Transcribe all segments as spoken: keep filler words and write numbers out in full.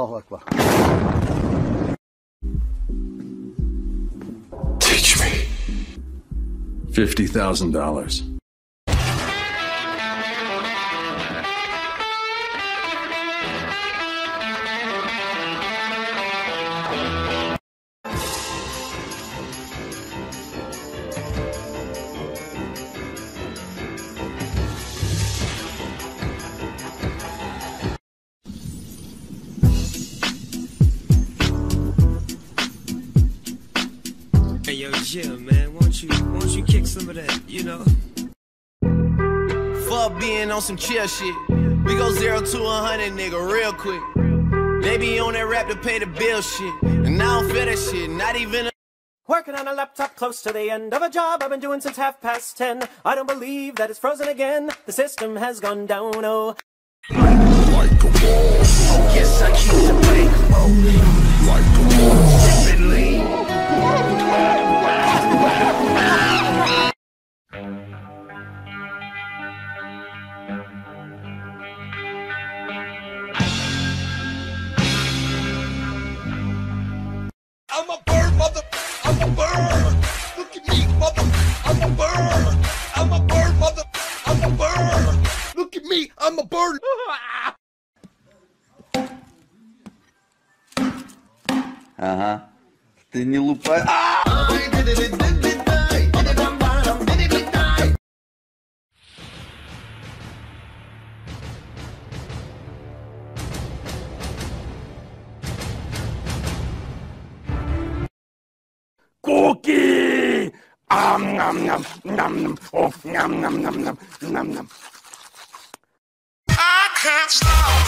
Allahu Akbar. Teach me. fifty thousand dollars. Yo, yeah, man, won't you, won't you kick some of that, you know? Fuck being on some chill shit. We go zero to a hundred, nigga, real quick. They be on that rap to pay the bill shit. And I don't feel that shit, not even a... Working on a laptop close to the end of a job I've been doing since half past ten. I don't believe that it's frozen again. The system has gone down, oh. Like a wall. Oh, yes, I keep the bank. Oh, like a wall. Rapidly. I'm a bird, mother, I'm a bird. Look at me, mother, I'm a bird. I'm a bird, mother, I'm a bird. Look at me, I'm a bird. Uh-huh. Ты не лупай. Cookie! Am nam nam nam nam oh nam nam nam nam nam nam. I can't stop.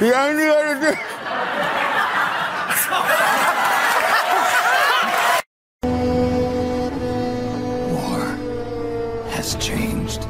Я не знаю. War has changed.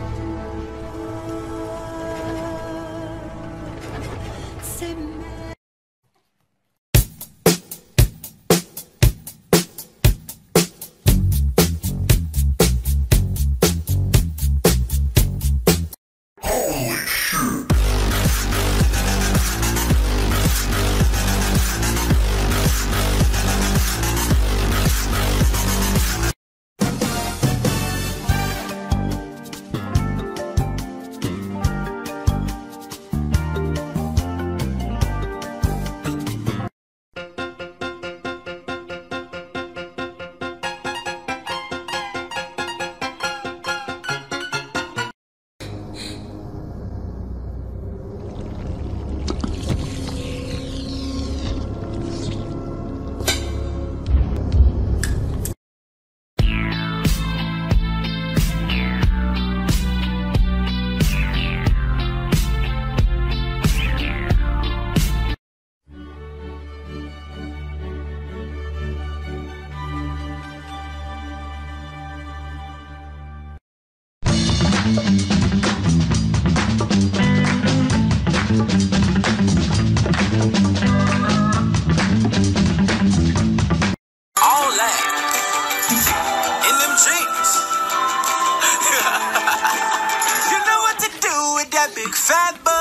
Big fat bird.